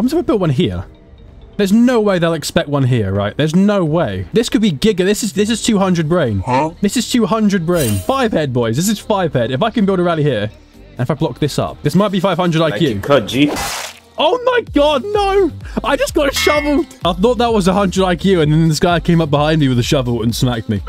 I'm just gonna build one here. There's no way they'll expect one here, right? There's no way. This could be giga. This is 200 brain. Huh? This is 200 brain. 5 head, boys. This is 5 head. If I can build a rally here, and if I block this up, this might be 500 IQ. Cut, G. Oh my god, no! I just got a shovel. I thought that was 100 IQ, and then this guy came up behind me with a shovel and smacked me.